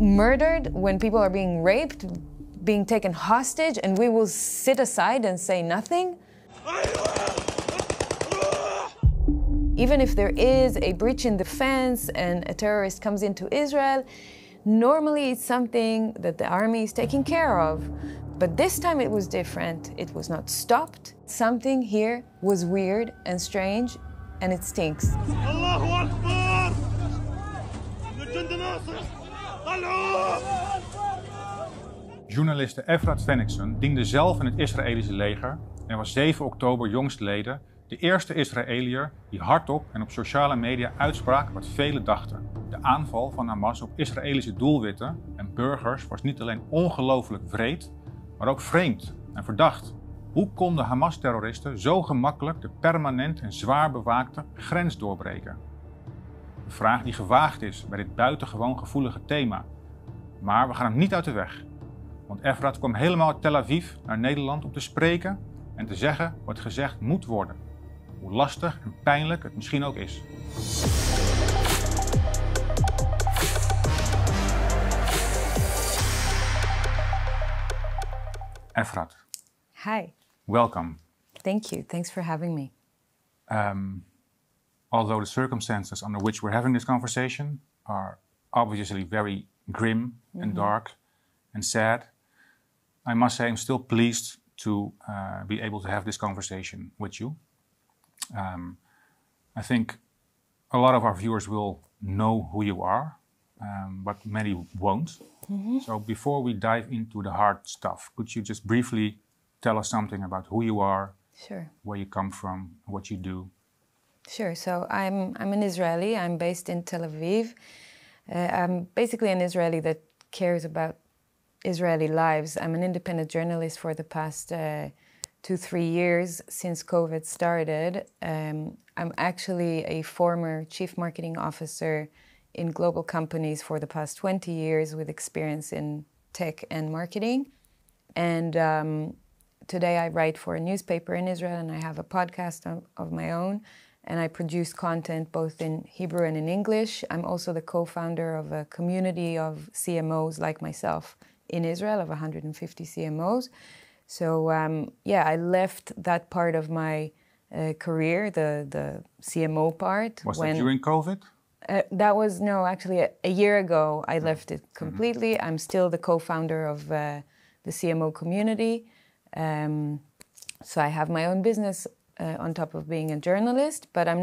murdered, when people are being raped, being taken hostage, and we will sit aside and say nothing? Even if there is a breach in the fence and a terrorist comes into Israel, normally it's something that the army is taking care of. But this time it was different. It was not stopped. Something here was weird and strange, and it stinks. Allahu Akbar! Journaliste Efrat Fenigson diende zelf in het Israëlische leger en was 7 oktober jongstleden de eerste Israëliër die hardop en op sociale media uitsprak wat velen dachten. De aanval van Hamas op Israëlische doelwitten en burgers was niet alleen ongelooflijk wreed, maar ook vreemd en verdacht. Hoe konden Hamas-terroristen zo gemakkelijk de permanent en zwaar bewaakte grens doorbreken? Een vraag die gewaagd is bij dit buitengewoon gevoelige thema. Maar we gaan hem niet uit de weg. Want Efrat kwam helemaal uit Tel Aviv naar Nederland om te spreken en te zeggen wat gezegd moet worden. Hoe lastig en pijnlijk het misschien ook is. Efrat. Hi. Welcome. Thank you. Thanks for having me. Although the circumstances under which we're having this conversation are obviously very grim and dark and sad, I must say I'm still pleased to be able to have this conversation with you. I think a lot of our viewers will know who you are, but many won't. So before we dive into the hard stuff, could you just briefly tell us something about who you are, where you come from, what you do? Sure. So I'm an Israeli. I'm based in Tel Aviv. I'm basically an Israeli that cares about Israeli lives. I'm an independent journalist for the past 2-3 years since COVID started. I'm actually a former chief marketing officer in global companies for the past 20 years with experience in tech and marketing. And today I write for a newspaper in Israel and I have a podcast of my own. And I produce content both in Hebrew and in English. I'm also the co-founder of a community of CMOs like myself in Israel of 150 CMOs. So yeah, I left that part of my career, the CMO part. Was that during COVID? That was, no, actually a year ago I left it completely. I'm still the co-founder of the CMO community. So I have my own business on top of being a journalist, but I'm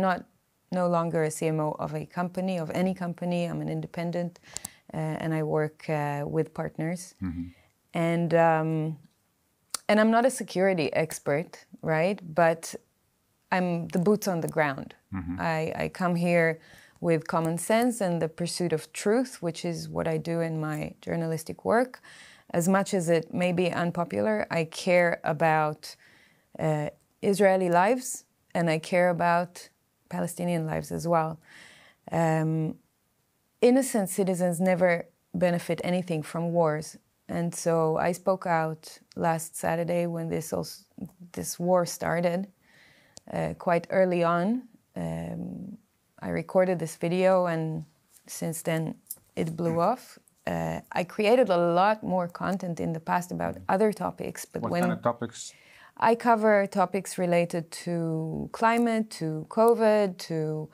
no longer a CMO of a company, of any company. I'm an independent and I work with partners. And I'm not a security expert, right? But I'm the boots on the ground. I come here with common sense and the pursuit of truth, which is what I do in my journalistic work. As much as it may be unpopular, I care about Israeli lives, and I care about Palestinian lives as well. Innocent citizens never benefit anything from wars. And so I spoke out last Saturday when this war started, quite early on. I recorded this video, and since then it blew off. I created a lot more content in the past about other topics. But what kind of topics? I cover topics related to climate, to COVID, to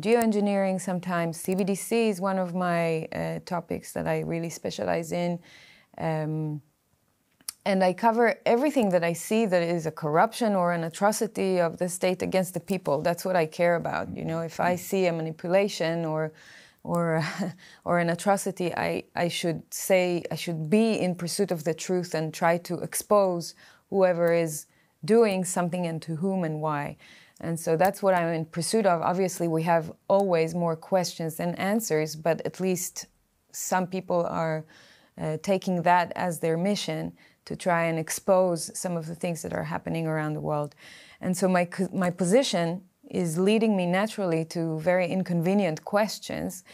geoengineering sometimes. CBDC is one of my topics that I really specialize in. And I cover everything that I see that is a corruption or an atrocity of the state against the people. That's what I care about. You know, if I see a manipulation or an atrocity, I should be in pursuit of the truth and try to expose whoever is doing something and to whom and why. And so that's what I'm in pursuit of. Obviously, we have always more questions than answers, but at least some people are taking that as their mission to try and expose some of the things that are happening around the world. And so my position is leading me naturally to very inconvenient questions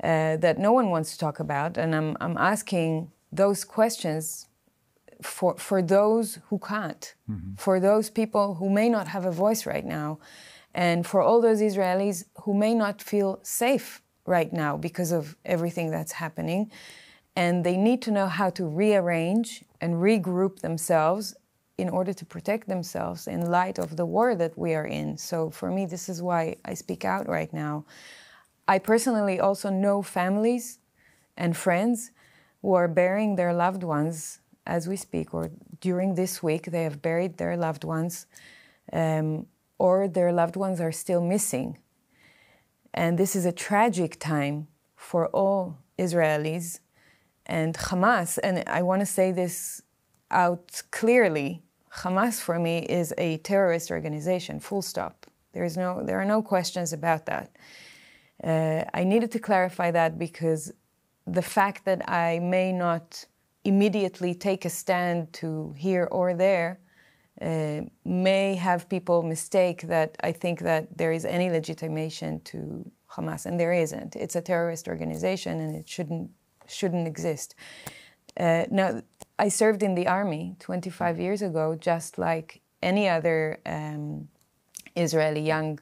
that no one wants to talk about. And I'm asking those questions for those who can't, for those people who may not have a voice right now, and for all those Israelis who may not feel safe right now because of everything that's happening. And they need to know how to rearrange and regroup themselves in order to protect themselves in light of the war that we are in. So for me, this is why I speak out right now. I personally also know families and friends who are burying their loved ones as we speak, or during this week they have buried their loved ones, or their loved ones are still missing. And this is a tragic time for all Israelis and Hamas. And I want to say this out clearly. Hamas for me is a terrorist organization, full stop. There are no questions about that. I needed to clarify that because the fact that I may not immediately take a stand to here or there may have people mistake that I think that there is any legitimation to Hamas, and there isn't. It's a terrorist organization and it shouldn't exist. Now, I served in the army 25 years ago, just like any other Israeli young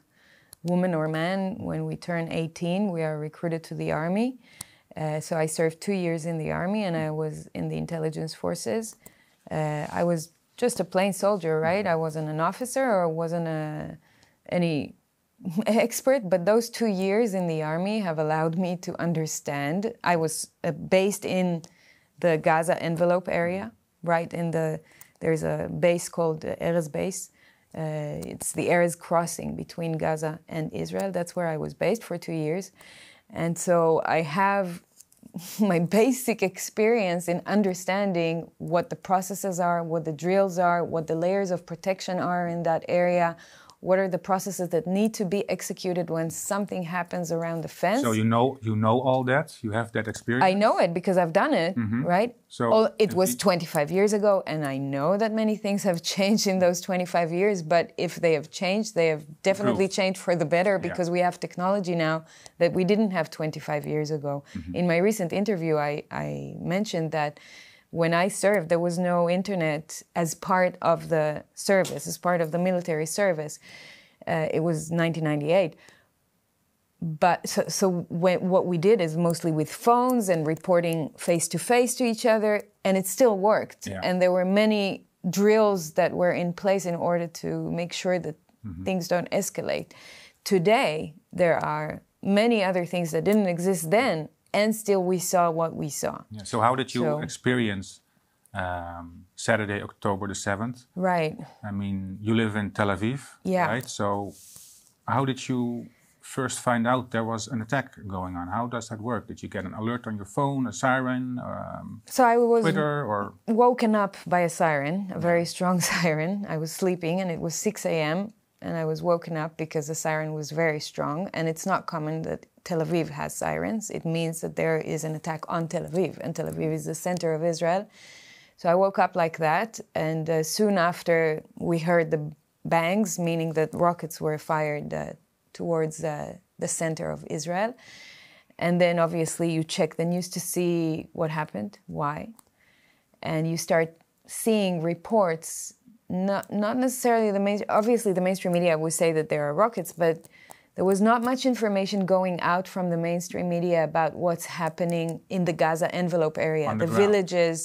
woman or man. When we turn 18, we are recruited to the army. So I served 2 years in the army, and I was in the intelligence forces. I was just a plain soldier, right? I wasn't an officer or wasn't any expert, but those 2 years in the army have allowed me to understand. I was based in the Gaza envelope area, right? There's a base called Erez Base. It's the Erez crossing between Gaza and Israel. That's where I was based for 2 years. And so I have my basic experience in understanding what the processes are, what the drills are, what the layers of protection are in that area, what are the processes that need to be executed when something happens around the fence. So you know all that? You have that experience? I know it because I've done it, right? So it was 25 years ago, and I know that many things have changed in those 25 years, but if they have changed, they have definitely changed for the better, because we have technology now that we didn't have 25 years ago. In my recent interview, I mentioned that when I served, there was no internet as part of the service, as part of the military service. It was 1998. But what we did is mostly with phones and reporting face-to-face to each other, and it still worked. And there were many drills that were in place in order to make sure that things don't escalate. Today, there are many other things that didn't exist then, and still we saw what we saw. So how did you experience Saturday, October the 7th? Right. I mean, you live in Tel Aviv, right? So how did you first find out there was an attack going on? How does that work? Did you get an alert on your phone, a siren, so I was Twitter, or woken up by a siren, a very strong siren. I was sleeping and it was 6 a.m. and I was woken up because the siren was very strong, and it's not common that Tel Aviv has sirens. It means that there is an attack on Tel Aviv, and Tel Aviv is the center of Israel. So I woke up like that, and soon after we heard the bangs, meaning that rockets were fired towards the center of Israel. And then obviously you check the news to see what happened, why. And you start seeing reports. Not necessarily the mainstream. Obviously, the mainstream media would say that there are rockets, but there was not much information going out from the mainstream media about what's happening in the Gaza envelope area, on the villages,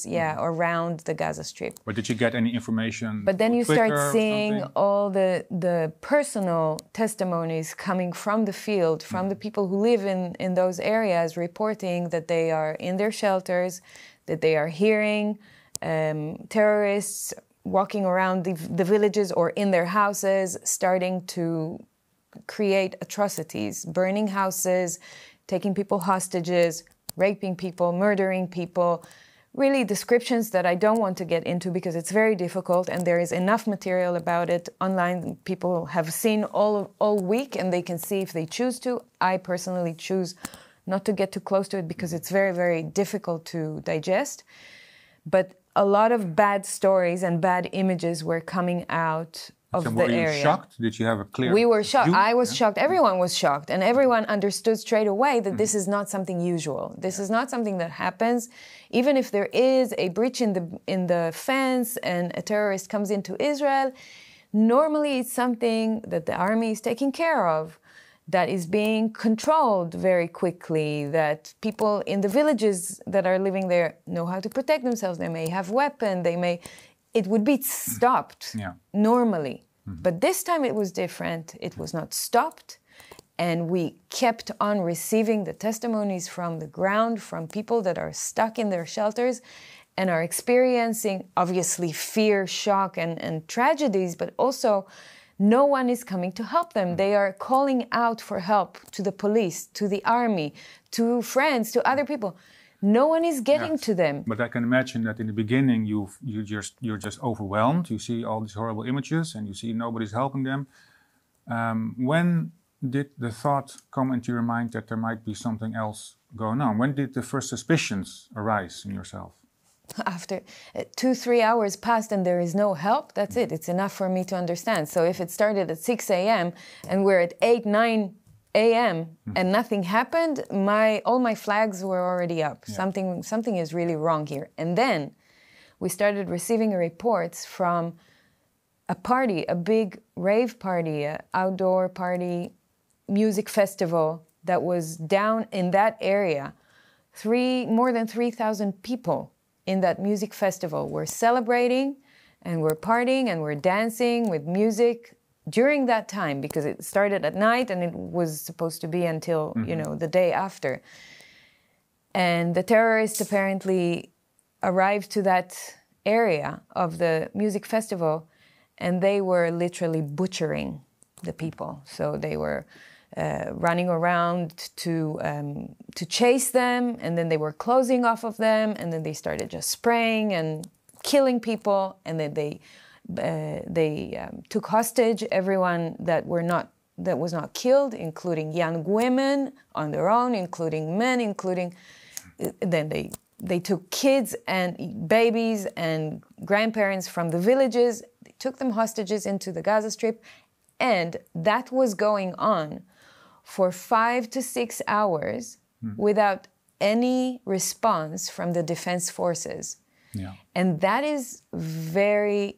around the Gaza Strip. But did you get any information? But then you start seeing all the personal testimonies coming from the field, from the people who live in those areas, reporting that they are in their shelters, that they are hearing terrorists walking around the villages or in their houses, starting to create atrocities, burning houses, taking people hostages, raping people, murdering people. Really descriptions that I don't want to get into because it's very difficult, and there is enough material about it online. People have seen all week, and they can see if they choose to. I personally choose not to get too close to it because it's very, very difficult to digest. But a lot of bad stories and bad images were coming out of the area. Were you shocked? Did you have a clear... We were shocked. I was shocked. Everyone was shocked. And everyone understood straight away that this is not something usual. This is not something that happens. Even if there is a breach in the fence and a terrorist comes into Israel, normally it's something that the army is taking care of. that is being controlled very quickly, that people in the villages that are living there know how to protect themselves. They may have weapons, they may... It would be stopped normally. Mm-hmm. But this time it was different. It was not stopped. And we kept on receiving the testimonies from the ground, from people that are stuck in their shelters and are experiencing, obviously, fear, shock, and tragedies, but also no one is coming to help them. They are calling out for help to the police, to the army, to friends, to other people. No one is getting to them. But I can imagine that in the beginning you're just overwhelmed. You see all these horrible images and you see nobody's helping them. When did the thought come into your mind that there might be something else going on? When did the first suspicions arise in yourself? After 2-3 hours passed and there is no help, that's it. It's enough for me to understand. So if it started at 6 a.m. and we're at 8-9 a.m. And nothing happened, all my flags were already up. Yeah. Something is really wrong here. And then we started receiving reports from a party, a big rave party, an outdoor party, music festival that was down in that area. More than 3,000 people in that music festival were celebrating and were partying and were dancing with music during that time, because it started at night and it was supposed to be until, you know, the day after. And the terrorists apparently arrived to that area of the music festival and they were literally butchering the people. So they were running around to chase them, and then they were closing off of them, and then they started just spraying and killing people, and then they took hostage everyone that was not killed, including young women on their own, including men, then they took kids and babies and grandparents from the villages. They took them hostages into the Gaza Strip, and that was going on for 5 to 6 hours without any response from the defense forces. Yeah. And that is very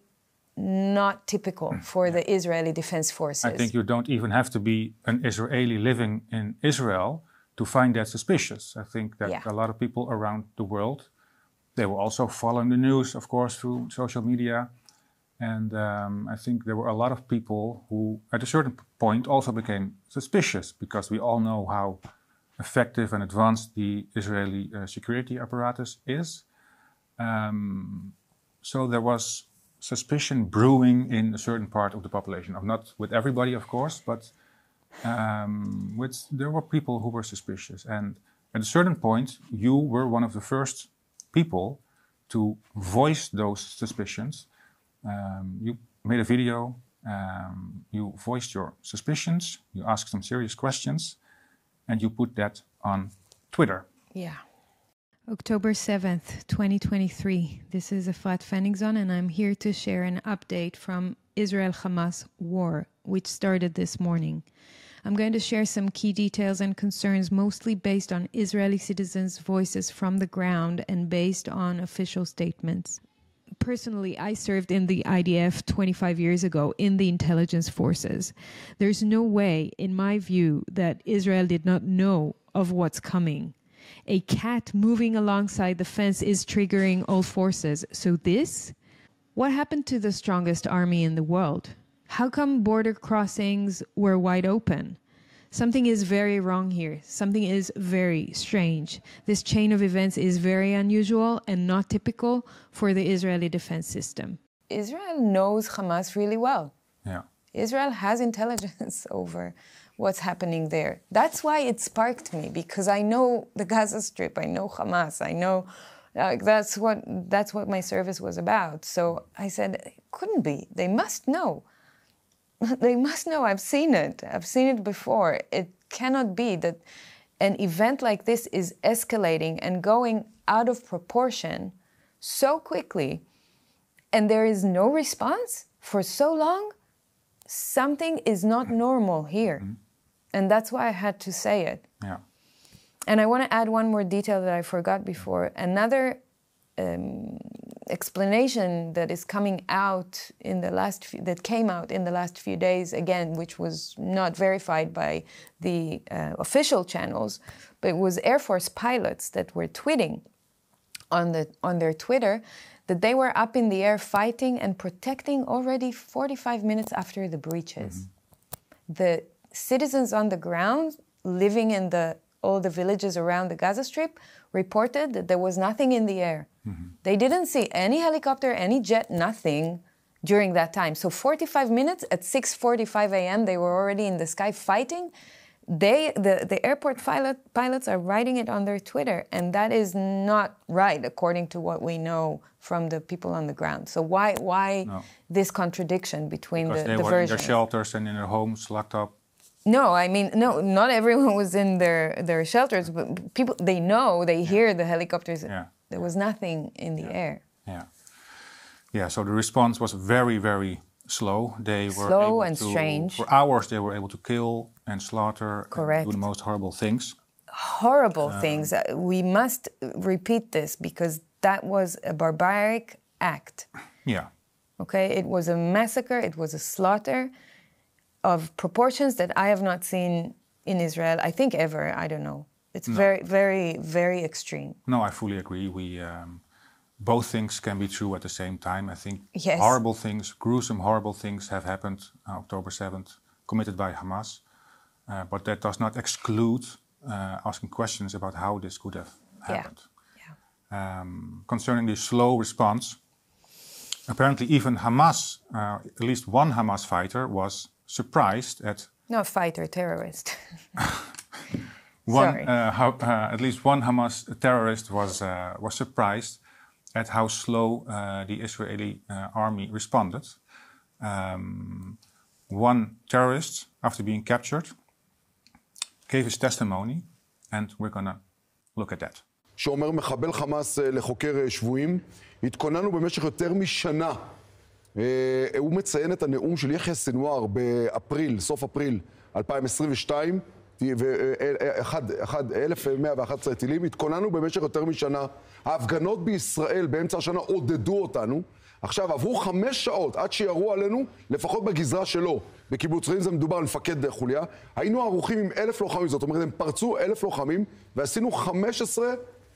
not typical for the Israeli defense forces. I think you don't even have to be an Israeli living in Israel to find that suspicious. I think that a lot of people around the world, they were also following the news, of course, through social media. And I think there were a lot of people who, at a certain point, also became suspicious, because we all know how effective and advanced the Israeli security apparatus is. So there was suspicion brewing in a certain part of the population. Not with everybody, of course, but there were people who were suspicious. And at a certain point, you were one of the first people to voice those suspicions. You made a video, you voiced your suspicions, you asked some serious questions, and you put that on Twitter. Yeah. October 7th, 2023. This is Efrat Fenigson, and I'm here to share an update from Israel-Hamas war, which started this morning. I'm going to share some key details and concerns, mostly based on Israeli citizens' voices from the ground and based on official statements. Personally, I served in the IDF 25 years ago in the intelligence forces. There's no way, in my view, that Israel did not know of what's coming. A cat moving alongside the fence is triggering all forces. So this? What happened to the strongest army in the world? How come border crossings were wide open? Something is very wrong here. Something is very strange. This chain of events is very unusual and not typical for the Israeli defense system. Israel knows Hamas really well. Yeah. Israel has intelligence over what's happening there. That's why it sparked me, because I know the Gaza Strip, I know Hamas, I know that's what my service was about. So I said, it couldn't be. They must know. They must know. I've seen it. I've seen it before. It cannot be that an event like this is escalating and going out of proportion so quickly, and there is no response for so long. Something is not normal here. And that's why I had to say it. Yeah. And I want to add one more detail that I forgot before. Another explanation that is coming out in the last few, that came out in the last few days, again, which was not verified by the official channels, but it was Air Force pilots that were tweeting on their Twitter that they were up in the air fighting and protecting already 45 minutes after the breaches. Mm-hmm. The citizens on the ground living in all the villages around the Gaza Strip reported that there was nothing in the air. Mm-hmm. They didn't see any helicopter, any jet, nothing during that time. So 45 minutes at 6:45 a.m., they were already in the sky fighting. The airport pilots are writing it on their Twitter, and that is not right, according to what we know from the people on the ground. So why this contradiction between the versions? They were in their shelters and in their homes, locked up. No, I mean, no, not everyone was in their shelters, but people, they know, they hear the helicopters. Yeah. There was nothing in the air. Yeah. Yeah, so the response was very, very slow. They were slow and strange. For hours, they were able to kill and slaughter. Correct. And do the most horrible things. Horrible things. We must repeat this because that was a barbaric act. Yeah. Okay, it was a massacre, it was a slaughter of proportions that I have not seen in Israel, I think ever, I don't know. It's very, very, very extreme. No, I fully agree. We both things can be true at the same time. I think horrible things, gruesome, horrible things have happened on October 7th, committed by Hamas. But that does not exclude asking questions about how this could have happened. Yeah. Concerning the slow response, apparently even Hamas, at least one Hamas fighter was surprised at... Not fighter, terrorist. At least one Hamas terrorist was surprised at how slow the Israeli army responded. One terrorist, after being captured, gave his testimony, and we're gonna look at that. שאומר מחבל חמאס לחוקר שבויים, התכוננו במשך יותר משנה. הוא מציין את הנאום של יחיא סנואר באפריל, סוף אפריל 2022, 1,111 טילים, התכוננו במשך יותר משנה. ההפגנות בישראל באמצע השנה עודדו אותנו. עכשיו עברו 5 שעות עד שירו עלינו, לפחות בגזרה שלו, בקיבוץ רעים, זה מדובר על מפקד חוליה. היינו ערוכים עם 1,000 לוחמים, זאת אומרת, הם פרצו 1,000 לוחמים, ועשינו 15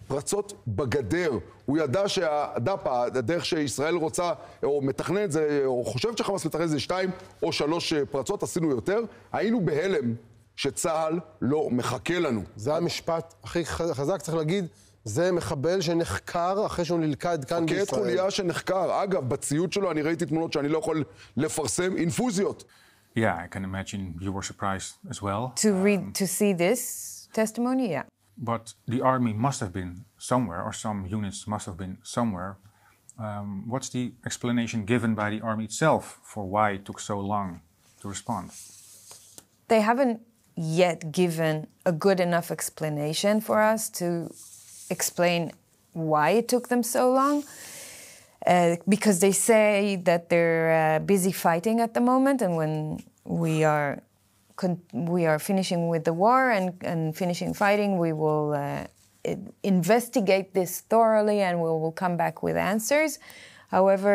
פרצות בגדר. הוא ידע שהדפה, הדרך שישראל רוצה, או מתכננת, או חושבת שחמאס מתכננת, זה 2 או 3 פרצות, עשינו יותר. היינו בהלם שצהל לא מחכה לנו. זה המשפט הכי חזק, צריך להגיד, זה מחבל שנחקר אחרי שהוא נלכד כאן בישראל. מפקד חוליה שנחקר. אגב, בציוד שלו אני ראיתי תמונות שאני לא יכול לפרסם, אינפוזיות. Yeah, I can imagine you were surprised as well. To see this testimony, yeah. But the army must have been somewhere, or some units must have been somewhere. What's the explanation given by the army itself for why it took so long to respond? They haven't yet given a good enough explanation for us to explain why it took them so long. Because they say that they're busy fighting at the moment, and when we are finishing with the war and finishing fighting, we will investigate this thoroughly and we will come back with answers. However,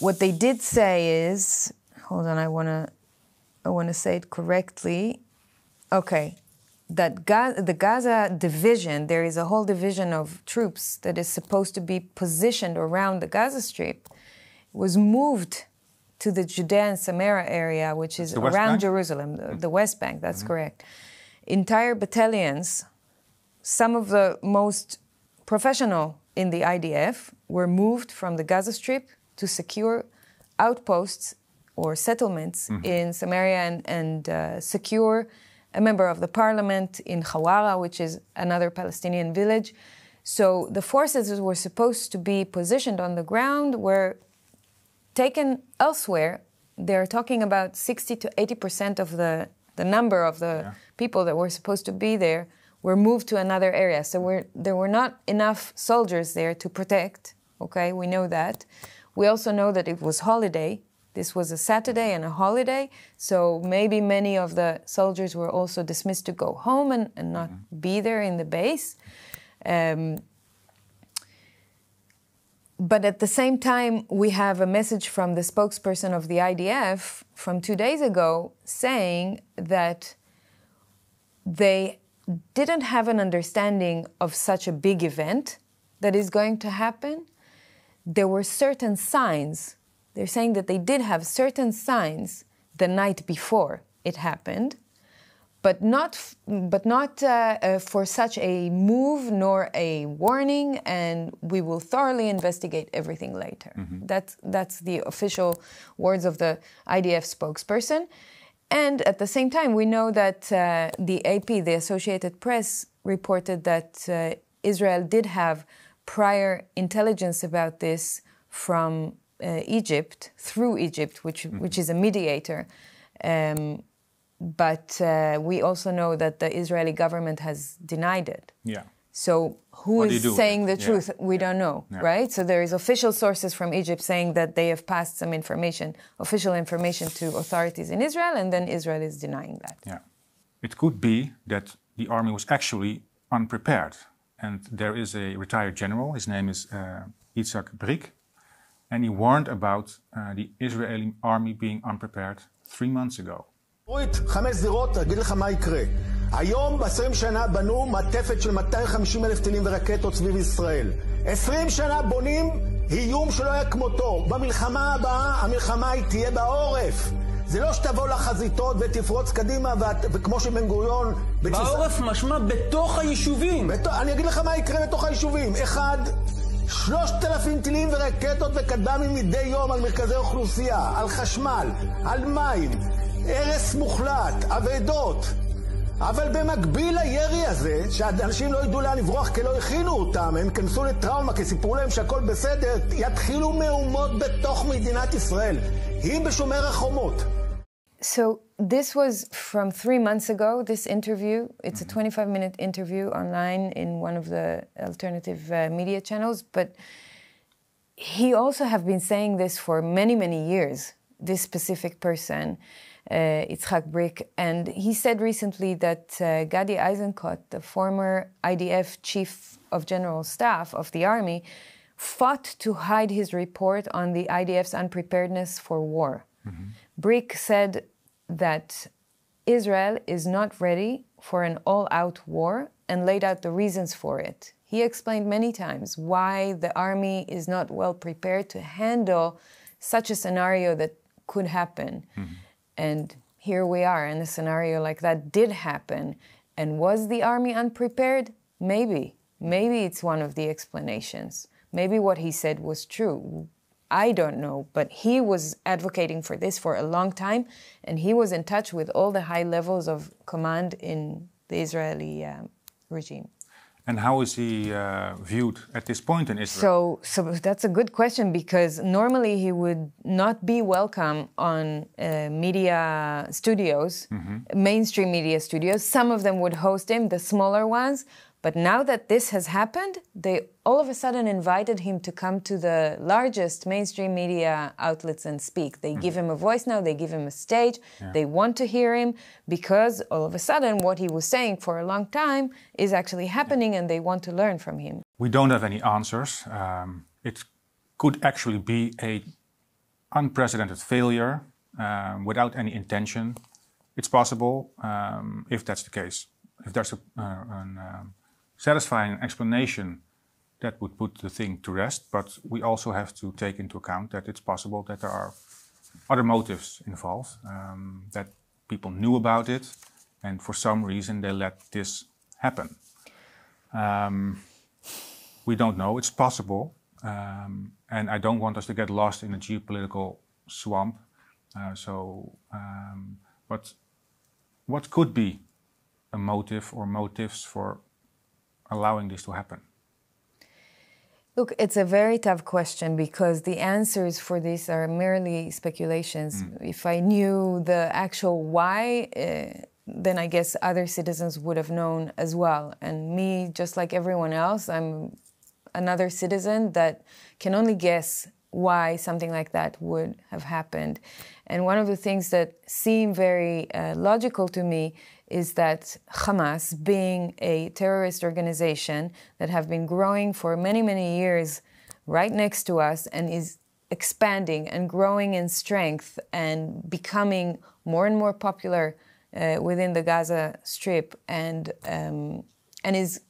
what they did say is, hold on, I want to say it correctly. Okay, that the Gaza division, there is a whole division of troops that is supposed to be positioned around the Gaza Strip, was moved to the Judea and Samaria area, which is around Jerusalem, the West Bank, that's correct. Entire battalions, some of the most professional in the IDF, were moved from the Gaza Strip to secure outposts or settlements in Samaria and secure a member of the parliament in Khawara, which is another Palestinian village. So the forces were supposed to be positioned on the ground were taken elsewhere. They're talking about 60 to 80% of the number of the people that were supposed to be there were moved to another area. So there were not enough soldiers there to protect, okay? We know that. We also know that it was holiday. This was a Saturday and a holiday, so maybe many of the soldiers were also dismissed to go home and not be there in the base. But at the same time, we have a message from the spokesperson of the IDF from 2 days ago saying that they didn't have an understanding of such a big event that is going to happen. There were certain signs. They're saying that they did have certain signs the night before it happened, but not for such a move nor a warning, and we will thoroughly investigate everything later. Mm-hmm. That's the official words of the IDF spokesperson. And at the same time, we know that the AP, the Associated Press, reported that Israel did have prior intelligence about this from Egypt, through Egypt, which is a mediator. But we also know that the Israeli government has denied it. Yeah. So who is saying the truth? We don't know, right? So there is official sources from Egypt saying that they have passed some information, official information, to authorities in Israel, and then Israel is denying that. Yeah. It could be that the army was actually unprepared. And there is a retired general, his name is Yitzhak Brik, and he warned about the Israeli army being unprepared 3 months ago. היום, ב-20 שנה, בנו מעטפת של 250,000 טילים ורקטות סביב ישראל. 20 שנה בונים איום שלא היה כמותו. במלחמה הבאה, המלחמה היא תהיה בעורף. זה לא שתבוא לחזיתות ותפרוץ קדימה, וכמו שבן גוריון... בעורף משמע בתוך היישובים. אני אגיד לך מה יקרה בתוך היישובים. אחד, 3,000 טילים ורקטות וכדמים מדי יום על מרכזי אוכלוסייה, על חשמל, על מים, הרס מוחלט, עבדות. אבל במקביל לירי הזה, שאנשים לא ידעו לאן לברוח כי לא הכינו אותם, הם כנסו לטראומה כי סיפרו להם שהכל בסדר, יתחילו מהומות בתוך מדינת ישראל. היא בשומר החומות. So this was from 3 months ago, this interview. It's a 25-minute interview online in one of the alternative media channels. But he also have been saying this for many, many years, this specific person. Yitzhak Brik, and he said recently that Gadi Eisenkot, the former IDF chief of general staff of the army, fought to hide his report on the IDF's unpreparedness for war. Mm-hmm. Brik said that Israel is not ready for an all-out war and laid out the reasons for it. He explained many times why the army is not well prepared to handle such a scenario that could happen. Mm-hmm. And here we are, and a scenario like that did happen. And was the army unprepared? Maybe. Maybe it's one of the explanations. Maybe what he said was true. I don't know, but he was advocating for this for a long time, and he was in touch with all the high levels of command in the Israeli regime. And how is he viewed at this point in Israel? So that's a good question, because normally he would not be welcome on media studios, mainstream media studios. Some of them would host him, the smaller ones. But now that this has happened, they all of a sudden invited him to come to the largest mainstream media outlets and speak. They give him a voice now, they give him a stage, they want to hear him, because all of a sudden what he was saying for a long time is actually happening, and they want to learn from him. We don't have any answers. It could actually be an unprecedented failure without any intention. It's possible if that's the case. If there's a satisfying explanation, that would put the thing to rest, but we also have to take into account that it's possible that there are other motives involved, that people knew about it, and for some reason they let this happen. We don't know, it's possible, and I don't want us to get lost in a geopolitical swamp. But what could be a motive or motives for allowing this to happen? Look, it's a very tough question, because the answers for this are merely speculations. If I knew the actual why, then I guess other citizens would have known as well. And me, just like everyone else, I'm another citizen that can only guess why something like that would have happened. And one of the things that seem very logical to me is that Hamas, being a terrorist organization that have been growing for many, many years right next to us and is expanding and growing in strength and becoming more and more popular within the Gaza Strip, and is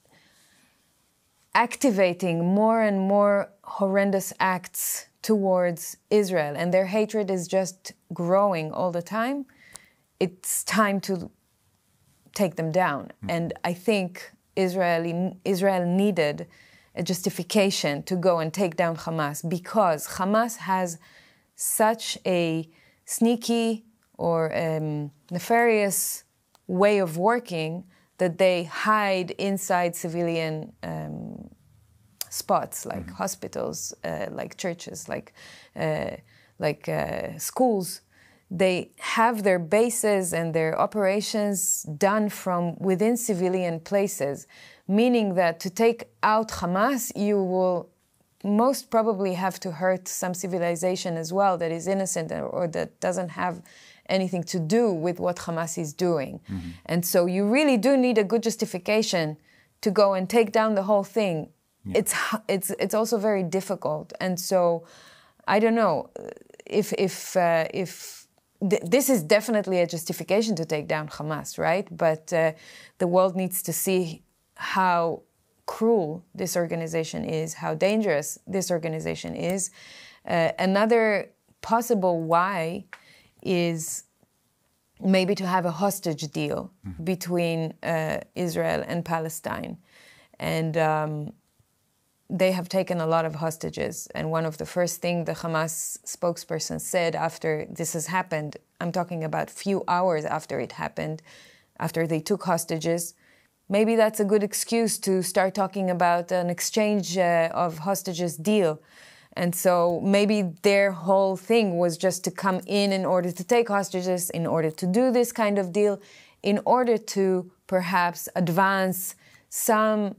activating more and more horrendous acts towards Israel, and their hatred is just growing all the time. It's time to take them down. And I think Israel needed a justification to go and take down Hamas, because Hamas has such a sneaky or nefarious way of working that they hide inside civilian spots, like hospitals, like churches, like schools. They have their bases and their operations done from within civilian places, meaning that to take out Hamas, you will most probably have to hurt some civilization as well that is innocent or that doesn't have anything to do with what Hamas is doing. Mm-hmm. And so you really do need a good justification to go and take down the whole thing. Yeah. It's also very difficult. And so, I don't know, if this is definitely a justification to take down Hamas, right? But the world needs to see how cruel this organization is, how dangerous this organization is. Another possible why is maybe to have a hostage deal between Israel and Palestine. And they have taken a lot of hostages. And one of the first things the Hamas spokesperson said after this has happened, I'm talking about few hours after it happened, after they took hostages, maybe that's a good excuse to start talking about an exchange of hostages deal. And so maybe their whole thing was just to come in order to take hostages, in order to do this kind of deal, in order to perhaps advance some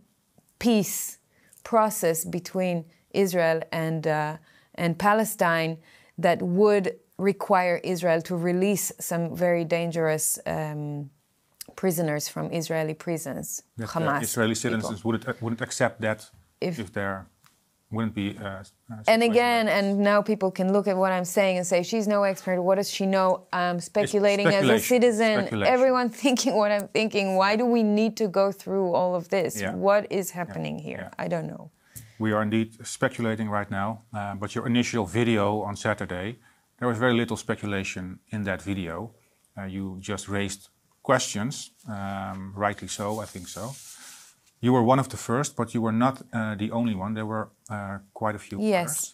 peace process between Israel and Palestine that would require Israel to release some very dangerous prisoners from Israeli prisons. That, Hamas Israeli citizens wouldn't accept that if there wouldn't be. And again, and now people can look at what I'm saying and say, she's no expert. What does she know? I'm speculating as a citizen. Everyone thinking what I'm thinking. Why do we need to go through all of this? Yeah. What is happening here? Yeah. I don't know. We are indeed speculating right now. But your initial video on Saturday, there was very little speculation in that video. You just raised questions, rightly so, I think so. You were one of the first, but you were not the only one. There were quite a few. Yes.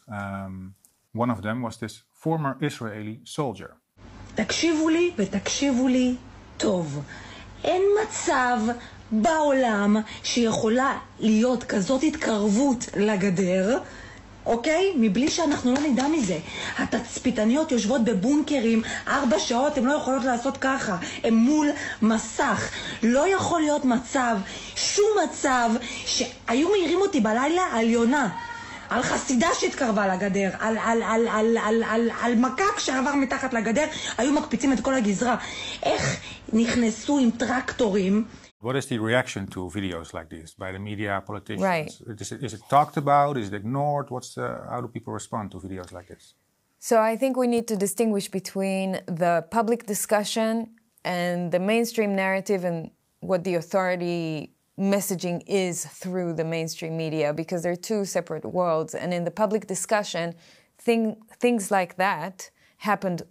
One of them was this former Israeli soldier. תקשיבו לי ותקשיבו לי טוב. אין מצב בעולם שיכולה להיות כזאת התקרבות לגדר, אוקיי? מבלי שאנחנו לא נדע מזה. התצפיתניות יושבות בבונקרים 4 שעות, הן לא יכולות לעשות ככה, הן מול מסך. לא יכול להיות מצב, שום מצב, שהיו מעירים אותי בלילה על יונה, על חסידה שהתקרבה לגדר, על מקק שעבר מתחת לגדר, היו מקפיצים את כל הגזרה. איך נכנסו עם טרקטורים? What is the reaction to videos like this by the media, politicians? Right. Is it talked about? Is it ignored? How do people respond to videos like this? So I think we need to distinguish between the public discussion and the mainstream narrative and what the authority messaging is through the mainstream media, because they're two separate worlds. And in the public discussion, things like that happened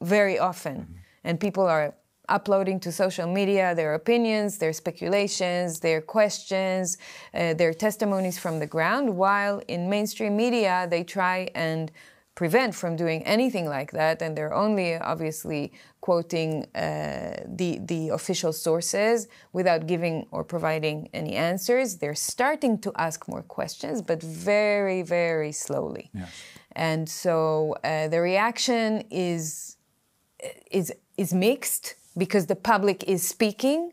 very often. And people are uploading to social media their opinions, their speculations, their questions, their testimonies from the ground, while in mainstream media they try and prevent from doing anything like that, and they're only obviously quoting the official sources without giving or providing any answers. They're starting to ask more questions, but very, very slowly. Yes. And so the reaction is mixed, because the public is speaking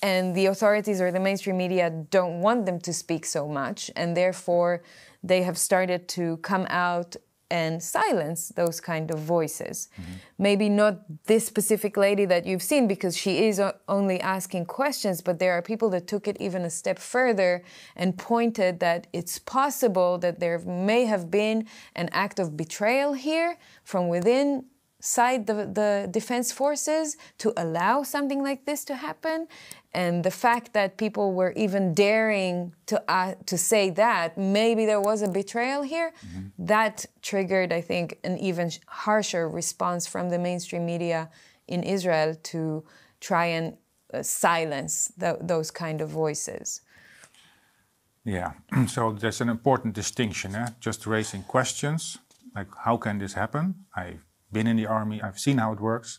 and the authorities or the mainstream media don't want them to speak so much. And therefore, they have started to come out and silence those kind of voices. Mm-hmm. Maybe not this specific lady that you've seen, because she is only asking questions, but there are people that took it even a step further and pointed that it's possible that there may have been an act of betrayal here from within side the defense forces to allow something like this to happen. And the fact that people were even daring to say that maybe there was a betrayal here, mm-hmm. that triggered, I think, an even harsher response from the mainstream media in Israel to try and silence those kind of voices. Yeah, so there's an important distinction, eh? Just raising questions, like how can this happen? I've been in the army, I've seen how it works.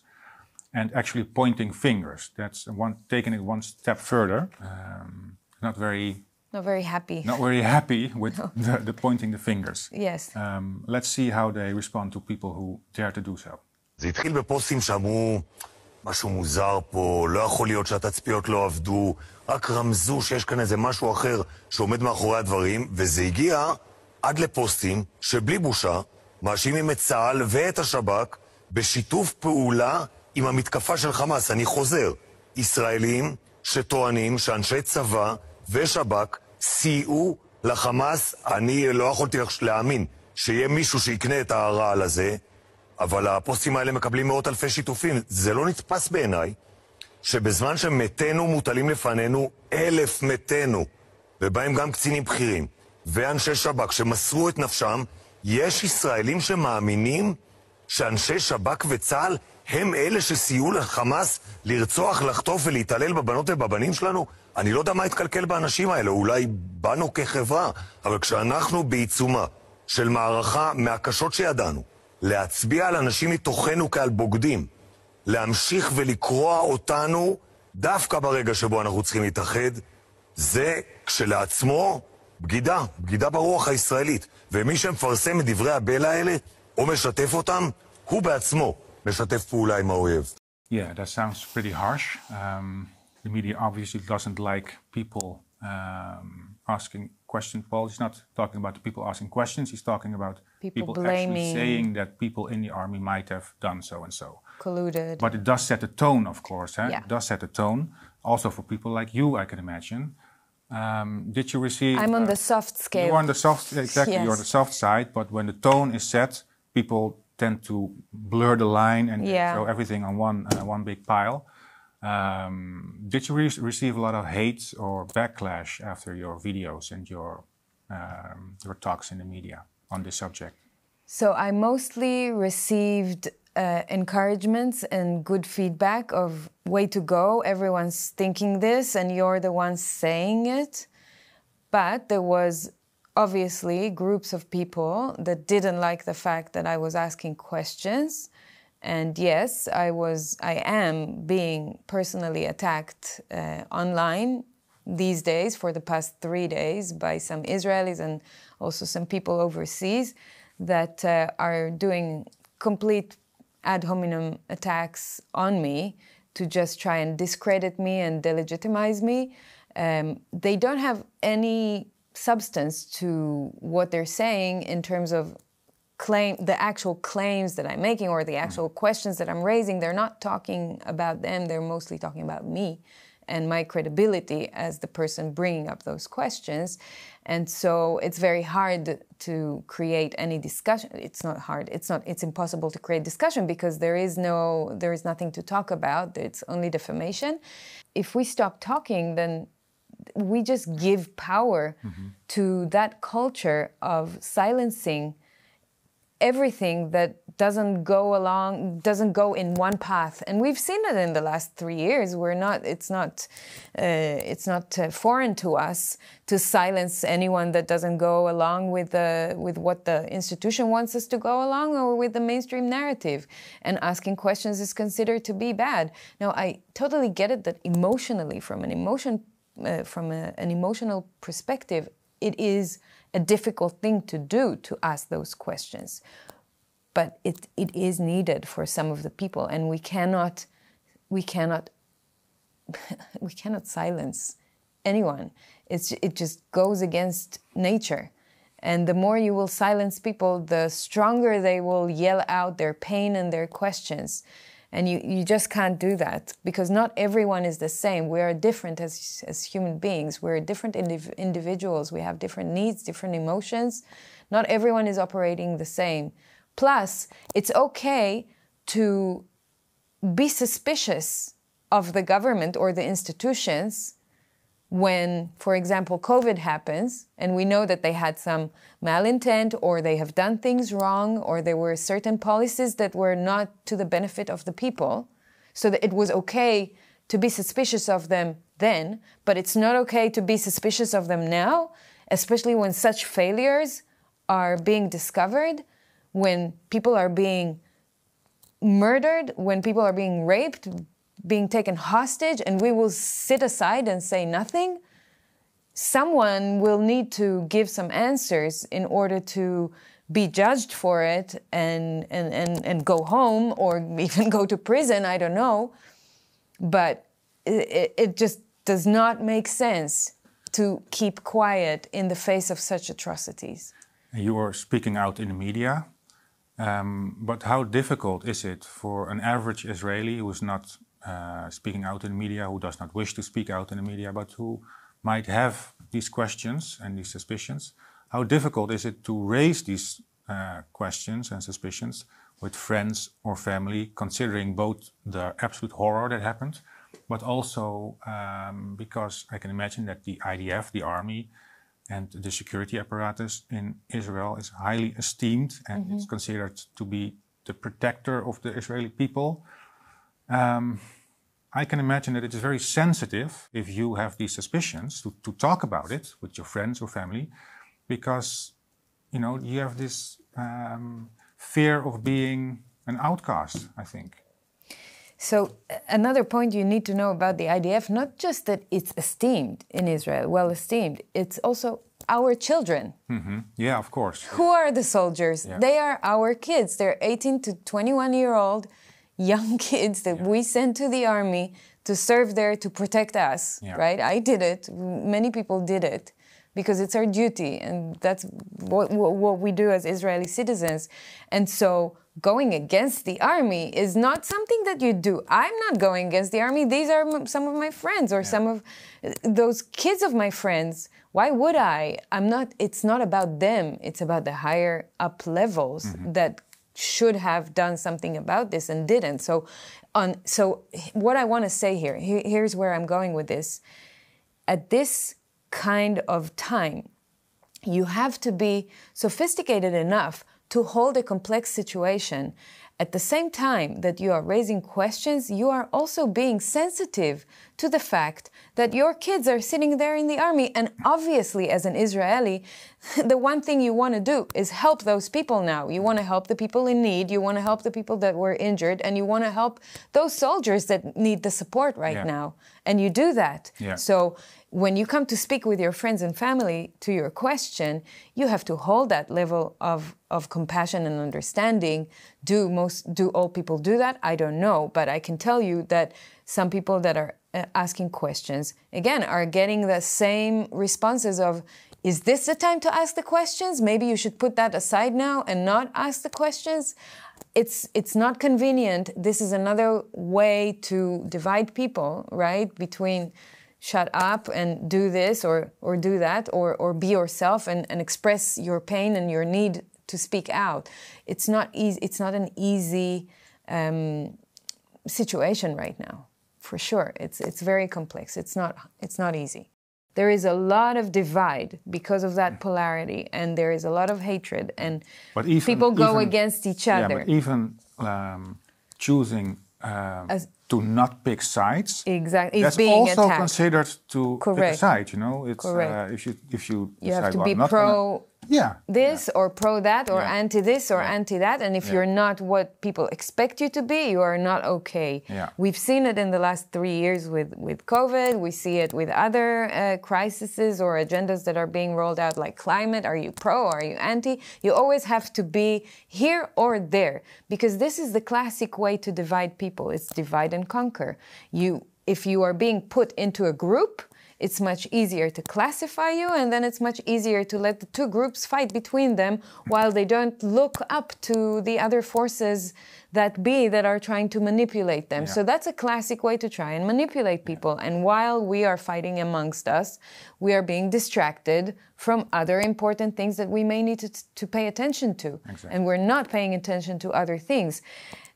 And actually pointing fingers. That's one, taking it one step further. Not very happy with the pointing the fingers. Yes. Let's see how they respond to people who dare to do so. זה התחיל בפוסטים שאמרו משהו מוזר פה, לא יכול להיות שהתצפיות לא עבדו, רק רמזו שיש כאן איזה משהו אחר שעומד מאחורי הדברים, וזה הגיע עד לפוסטים שבלי בושה מאשימים את צה"ל ואת השב"כ בשיתוף פעולה עם המתקפה של חמאס. אני חוזר, ישראלים שטוענים שאנשי צבא ושב"כ סייעו לחמאס. אני לא יכולתי להאמין שיהיה מישהו שיקנה את הרעל הזה, אבל הפוסטים האלה מקבלים מאות אלפי שיתופים. זה לא נתפס בעיניי שבזמן שמתינו מוטלים לפנינו, 1,000 מתינו, ובהם גם קצינים בכירים ואנשי שב"כ שמסרו את נפשם, יש ישראלים שמאמינים שאנשי שב"כ וצה"ל הם אלה שסייעו לחמאס לרצוח, לחטוף ולהתעלל בבנות ובבנים שלנו? אני לא יודע מה התקלקל באנשים האלה, אולי בנו כחברה, אבל כשאנחנו בעיצומה של מערכה מהקשות שידענו, להצביע על אנשים מתוכנו כעל בוגדים, להמשיך ולקרוע אותנו דווקא ברגע שבו אנחנו צריכים להתאחד, זה כשלעצמו בגידה, בגידה ברוח הישראלית. ומי שמפרסם את דברי הבלע האלה או משתף אותם, הוא בעצמו משתף פעולה עם האויב. Yeah, that sounds pretty harsh. The media obviously doesn't like people asking questions. Well, he's not talking about the people asking questions. He's talking about people actually saying that people in the army might have done so and so. Colluded. But it does set a tone, of course. Huh? Yeah. It does set a tone. Also for people like you, I can imagine. Did you receive... I'm on the soft scale. You're on the soft... Exactly, yes. You're on the soft side. But when the tone is set, people tend to blur the line and throw everything on one big pile. Did you receive a lot of hate or backlash after your videos and your talks in the media on this subject? So I mostly received encouragements and good feedback of way to go, everyone's thinking this and you're the one saying it. But there was obviously groups of people that didn't like the fact that I was asking questions. And yes, I am being personally attacked online these days for the past 3 days by some Israelis and also some people overseas that are doing complete ad hominem attacks on me to just try and discredit me and delegitimize me. They don't have any substance to what they're saying in terms of the actual claims that I'm making or the actual questions that I'm raising. They're not talking about them. They're mostly talking about me and my credibility as the person bringing up those questions. And so it's very hard to create any discussion. It's not hard. It's impossible to create discussion because there is nothing to talk about. It's only defamation. If we stop talking, then we just give power to that culture of silencing everything that doesn't go in one path. And we've seen it in the last 3 years. It's not foreign to us to silence anyone that doesn't go along with what the institution wants us to go along or with the mainstream narrative. And asking questions is considered to be bad. Now, I totally get it that emotionally, from an emotional perspective, it is a difficult thing to do, to ask those questions. But it is needed for some of the people, and we cannot silence anyone. It just goes against nature. And the more you will silence people, the stronger they will yell out their pain and their questions. And you just can't do that, because not everyone is the same. We are different as human beings. We're different individuals. We have different needs, different emotions. Not everyone is operating the same. Plus, it's okay to be suspicious of the government or the institutions when, for example, COVID happens and we know that they had some malintent, or they have done things wrong, or there were certain policies that were not to the benefit of the people, so that it was okay to be suspicious of them then, but it's not okay to be suspicious of them now, especially when such failures are being discovered, when people are being murdered, when people are being raped, being taken hostage, and we will sit aside and say nothing. Someone will need to give some answers in order to be judged for it and go home, or even go to prison, I don't know. But it just does not make sense to keep quiet in the face of such atrocities. You are speaking out in the media. But how difficult is it for an average Israeli who is not speaking out in the media, who does not wish to speak out in the media, but who might have these questions and these suspicions? How difficult is it to raise these questions and suspicions with friends or family, considering both the absolute horror that happened, but also because I can imagine that the IDF, the army, and the security apparatus in Israel is highly esteemed, and it's considered to be the protector of the Israeli people. I can imagine that it is very sensitive, if you have these suspicions, to talk about it with your friends or family, because you know you have this fear of being an outcast, I think. So another point you need to know about the IDF, not just that it's esteemed in Israel, well esteemed, it's also our children. Yeah, of course. Who are the soldiers? Yeah. They are our kids. They're 18 to 21-year-old young kids that we sent to the army to serve there, to protect us, right? I did it. Many people did it because it's our duty, and that's what we do as Israeli citizens. And so going against the army is not something that you do. I'm not going against the army. These are some of my friends, or some of those kids of my friends. Why would I? I'm not. It's not about them. It's about the higher up levels that should have done something about this and didn't. So what I want to say here, here's where I'm going with this. At this kind of time, you have to be sophisticated enough to hold a complex situation. At the same time that you are raising questions, you are also being sensitive to the fact that your kids are sitting there in the army. And obviously, as an Israeli, the one thing you want to do is help those people now. You want to help the people in need. You want to help the people that were injured. And you want to help those soldiers that need the support right now. And you do that. So when you come to speak with your friends and family to your question, you have to hold that level of compassion and understanding. Do all people do that? I don't know. But I can tell you that some people that are asking questions, again, are getting the same responses of, is this the time to ask the questions? Maybe you should put that aside now and not ask the questions. It's not convenient. This is another way to divide people, right? Between shut up and do this or do that, or be yourself and express your pain and your need to speak out. It's not easy. It's not an easy situation right now, for sure. It's very complex. It's not easy. There is a lot of divide because of that polarity, and there is a lot of hatred, and people go against each other. Yeah, but even choosing to not pick sides, that's also considered to pick a side. You know, it's if you decide, have to be pro this or pro that, or anti this or anti that, and if you're not what people expect you to be, you are not okay. We've seen it in the last 3 years with COVID. We see it with other crises or agendas that are being rolled out, like climate. Are you pro? Are you anti? You always have to be here or there, because this is the classic way to divide people. It's divide and conquer. If you are being put into a group, it's much easier to classify you, and then it's much easier to let the two groups fight between them while they don't look up to the other forces that are trying to manipulate them. Yeah. So that's a classic way to try and manipulate people. And while we are fighting amongst us, we are being distracted from other important things that we may need to pay attention to. Exactly. And we're not paying attention to other things.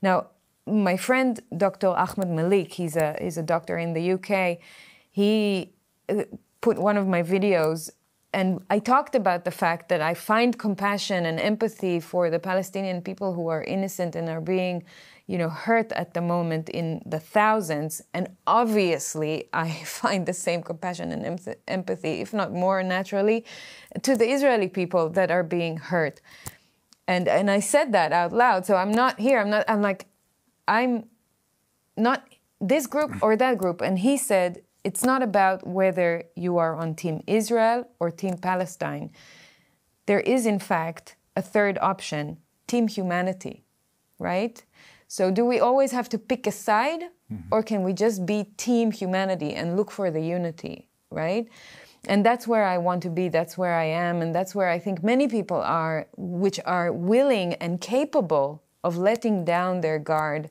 Now, my friend, Dr. Ahmed Malik, he's a doctor in the UK. He put one of my videos, and I talked about the fact that I find compassion and empathy for the Palestinian people who are innocent and are being, you know, hurt at the moment in the thousands. And obviously, I find the same compassion and empathy, if not more naturally, to the Israeli people that are being hurt. And I said that out loud. So I'm not here. I'm not this group or that group. And he said, it's not about whether you are on Team Israel or Team Palestine. There is, in fact, a third option, Team Humanity, right? So do we always have to pick a side, or can we just be Team Humanity and look for the unity, right? And that's where I want to be, that's where I am, and that's where I think many people are, which are willing and capable of letting down their guard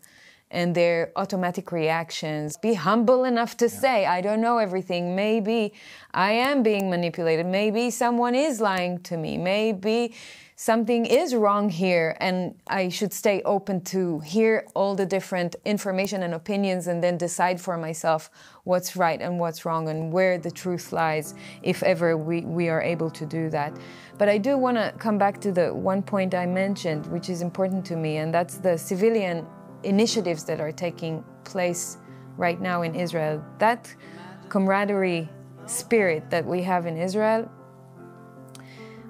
and their automatic reactions. Be humble enough to say, I don't know everything. Maybe I am being manipulated. Maybe someone is lying to me. Maybe something is wrong here, and I should stay open to hear all the different information and opinions and then decide for myself what's right and what's wrong and where the truth lies, if ever we are able to do that. But I do want to come back to the one point I mentioned, which is important to me, and that's the civilian initiatives that are taking place right now in Israel. That camaraderie spirit that we have in Israel,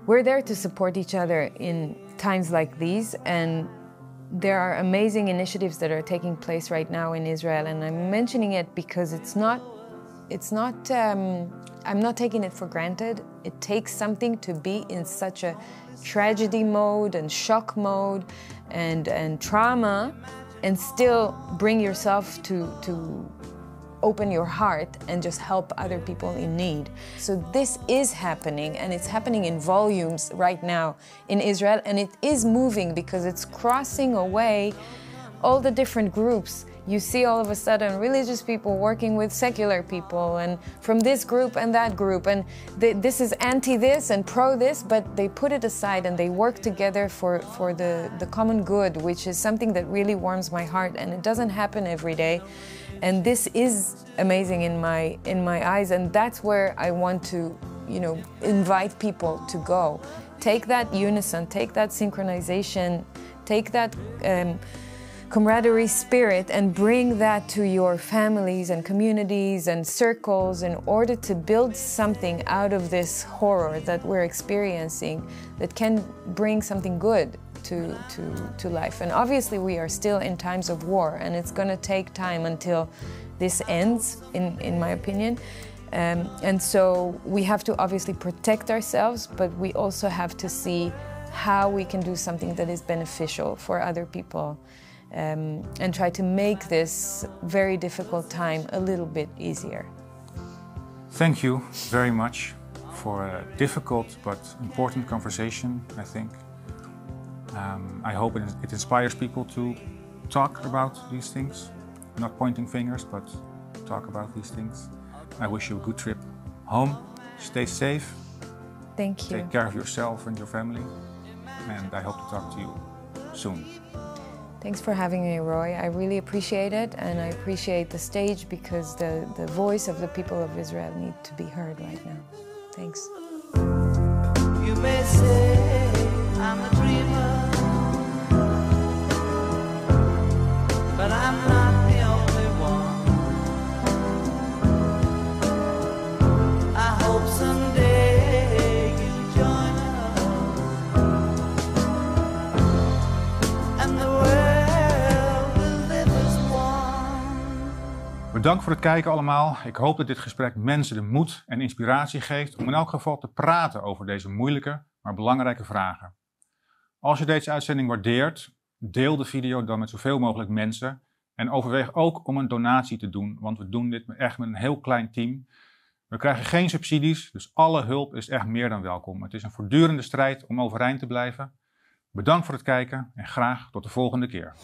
we're there to support each other in times like these, and there are amazing initiatives that are taking place right now in Israel, and I'm mentioning it because I'm not taking it for granted. It takes something to be in such a tragedy mode and shock mode and trauma, and still bring yourself to open your heart and just help other people in need. So this is happening, and it's happening in volumes right now in Israel, and it is moving because it's crossing away all the different groups. You see all of a sudden religious people working with secular people, and from this group and that group, and this is anti this and pro this, but they put it aside and they work together for the common good, which is something that really warms my heart, and it doesn't happen every day. And this is amazing in my eyes, and that's where I want to, you know, invite people to go. Take that unison, take that synchronization, take that camaraderie spirit, and bring that to your families and communities and circles in order to build something out of this horror that we're experiencing that can bring something good to life. And obviously we are still in times of war, and it's going to take time until this ends, in my opinion. And so we have to obviously protect ourselves, but we also have to see how we can do something that is beneficial for other people. And try to make this very difficult time a little bit easier. Thank you very much for a difficult but important conversation, I think. I hope it inspires people to talk about these things, not pointing fingers, but talk about these things. I wish you a good trip home. Stay safe. Thank you. Take care of yourself and your family, and I hope to talk to you soon. Thanks for having me, Roy. I really appreciate it, and I appreciate the stage, because the voice of the people of Israel need to be heard right now. Thanks. You may say I'm a dreamer, but I'm not the only one. I hope someday Bedankt voor het kijken allemaal. Ik hoop dat dit gesprek mensen de moed en inspiratie geeft om in elk geval te praten over deze moeilijke, maar belangrijke vragen. Als je deze uitzending waardeert, deel de video dan met zoveel mogelijk mensen, en overweeg ook om een donatie te doen, want we doen dit echt met een heel klein team. We krijgen geen subsidies, dus alle hulp is echt meer dan welkom. Het is een voortdurende strijd om overeind te blijven. Bedankt voor het kijken en graag tot de volgende keer.